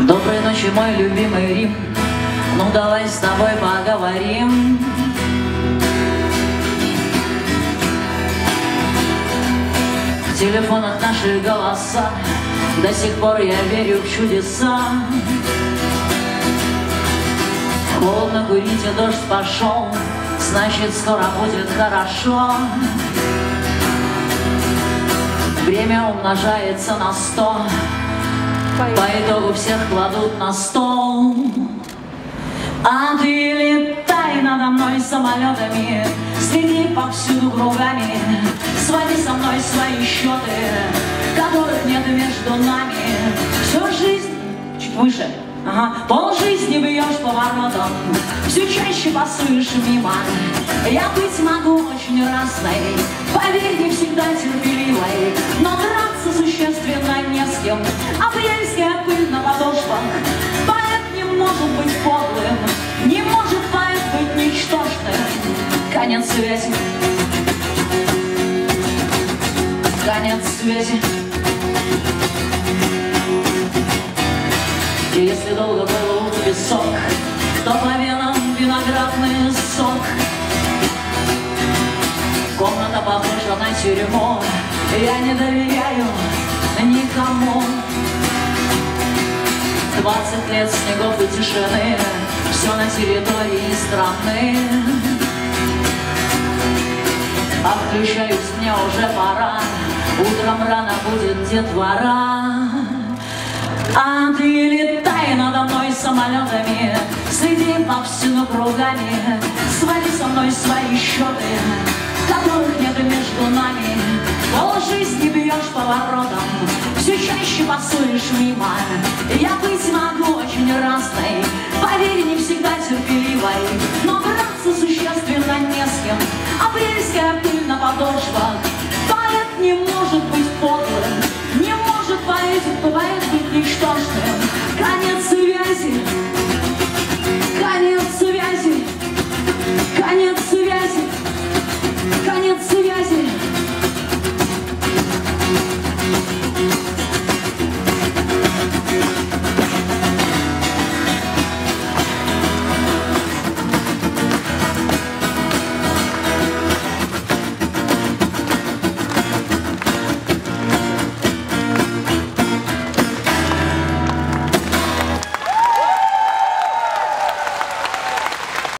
Доброй ночи, мой любимый Рим, ну давай с тобой поговорим. В телефонах наши голоса, до сих пор я верю в чудеса. Холодно курить, и дождь пошел, значит, скоро будет хорошо. Время умножается на 100, по итогу всех кладут на стол. А ты летай надо мной самолетами, следи повсюду кругами, своди со мной свои счеты, которых нет между нами. Всю жизнь, чуть выше, ага, пол жизни бьешь поворотом, все чаще пасуешь мимо. Я быть могу очень разной, поверь, не всегда терпеливой, но драться существенно не с кем. Апрельская пыль на подошвах. Поэт не может быть подлым, не может поэт быть ничтожным. Конец связи. Конец связи. И если долго был у песок, то по венам виноградный сок. Комната похожа на тюрьму, я не доверяю никому. 20 лет снегов и тишины, все на территории страны. Отключаюсь, мне уже пора, утром рано будет детвора. А ты летай надо мной самолетами, следи повсюду кругами, своди со мной свои счеты, которых нет между нами. Пол жизни бьешь поворотом, все чаще пасуешь мимо.